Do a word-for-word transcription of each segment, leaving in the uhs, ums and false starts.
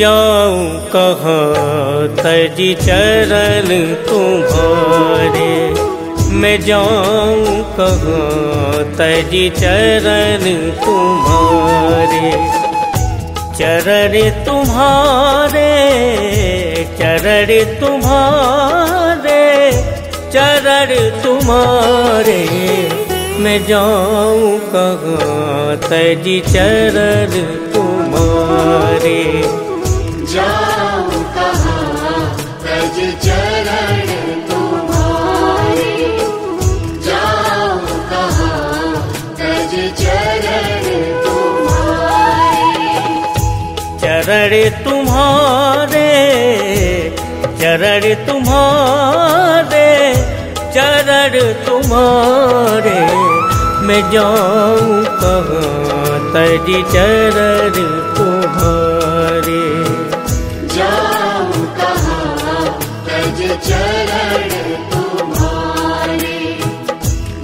जाऊं कहाँ तजी चरण तुम्हारे, मैं जाऊं कहाँ तजी चरण तुम्हारे। चरण तुम्हारे चरण तुम्हारे चरण तुम्हारे, मैं जाऊं कहाँ तजी चरण तुम्हारे। जाऊं कहाँ तजी चरण तुम्हारे, जाऊं कहाँ तजी चरण तुम्हारे। चरण तुम्हारे चरण तुम्हारे चरण तुम्हारे, मैं जाऊं कहाँ तजी चरण तुम्हारे। जाऊं कहाँ तजी चरण तुम्हारे,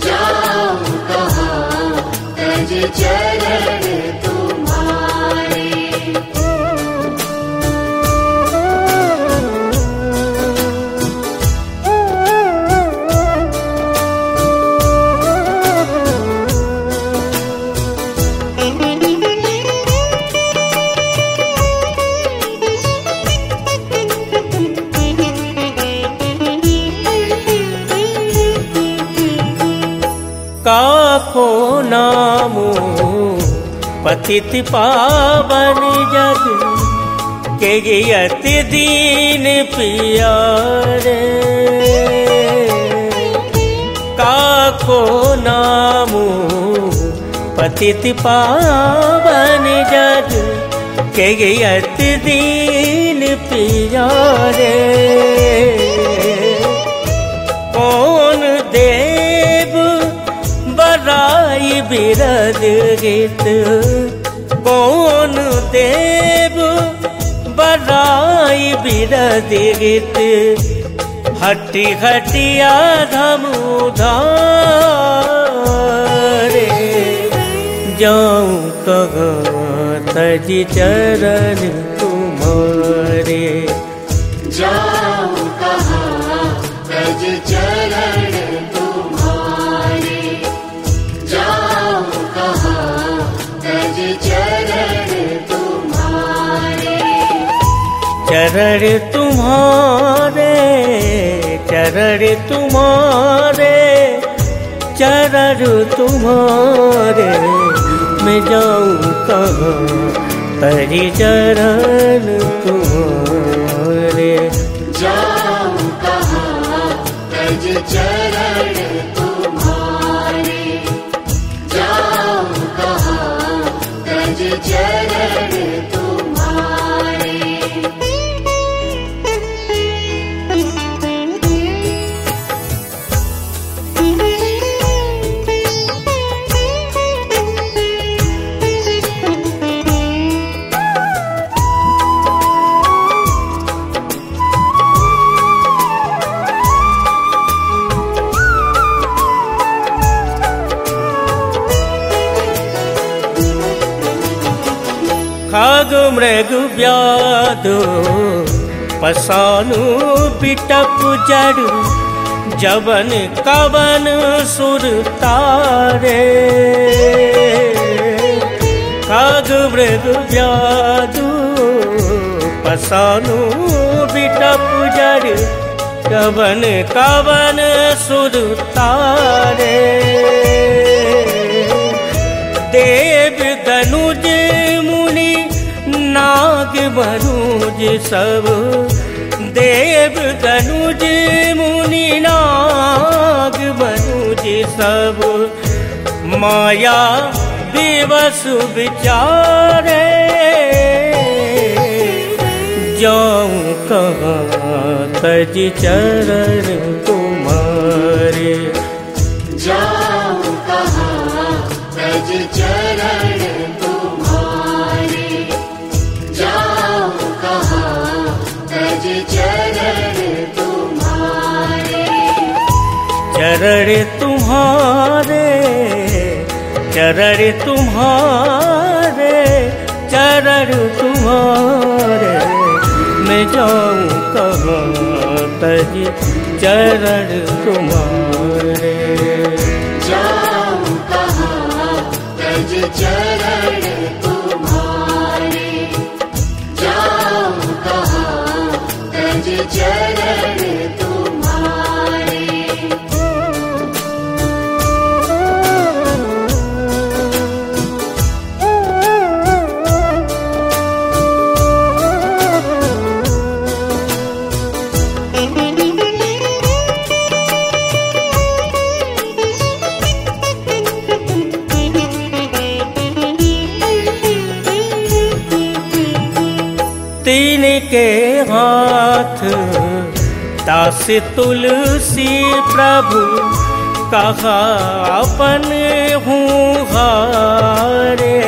जाऊं कहाँ तजी चरण तुम्हारे। काको नामो पतित पावन जग के अति दीन प्यारे, काको नामो पतित पावन जग के अति दीन प्यारे। कौन देव बराई बिरद गीत, कौन देव बराई बिरद गीत। हट्टी हटिया धमुधारे, जाऊं कहाँ तजी चरण तुम्हारे। जाऊं कहाँ तजी चरण तुम्हारे, जाऊं कहाँ तजी चरण तुम्हारे। चरण तुम्हारे चरण तुम्हारे चरण तुम्हारे, मैं जाऊं कहाँ तजी चरण तुम्हारे। जाऊं कहाँ तजी चरण तुम्हारे, जाऊं कहाँ तजी चरण तुम्हारे। खग मृग व्याधो पसानु पिटप जड़, जवन कवन सुर तारे। खग मृग व्याधो पसानु पिटप जड़, जवन कवन सुर तारे। देव धनुज मुनि नाग मनुज सब, देव धनुज मुनि नाग मनुज सब। माया दिवस विचारे, जाऊं कहाँ तजी चरण तुम्हारे। जाऊं कहाँ तजी चरण तुम्हारे, जाऊं कहाँ तजी चरण तुम्हारे। चरण तुम्हारे चरण तुम्हारे चरण शरण तुम्हारे मैं जाऊँ कहाँ, तजी चरण तुम्हारे जाऊँ कहाँ, तजी चरण तुम्हारे जाऊँ कहाँ, तजी चरण के हाथ दास तुलसी प्रभु कहा अपन हूँ हारे।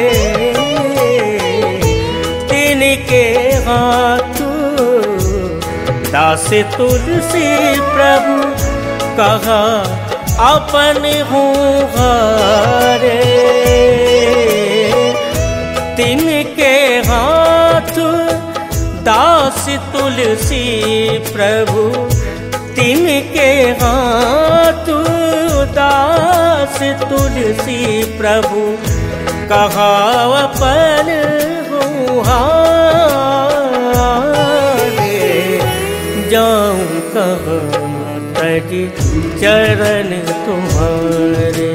तिनके हाथ दास तुलसी प्रभु कहा अपन हूँ हारे। तिनके हाथ दास तुलसी प्रभु तिनके हाथ दास तुलसी प्रभु कहा अपन हूँ हारे। जाऊँ कहाँ तजी चरण तुम्हारे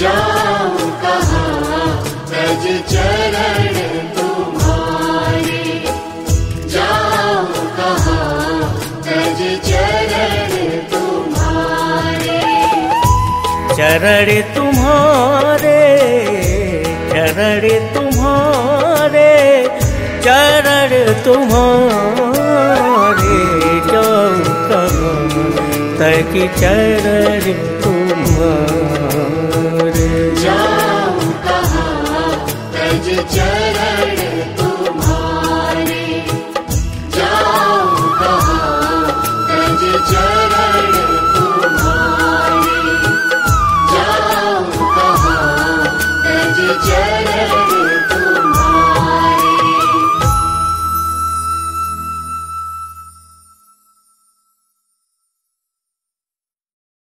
जाऊँ कहाँ तजी चरण चरण तुम्हारे चरण तुम्हारे चरण तुम्हारे जाऊँ कहाँ तजी चरण तुम्हारे जाऊँ कहाँ तजी चरण तुम्हारे जाऊँ कहाँ तजी चरण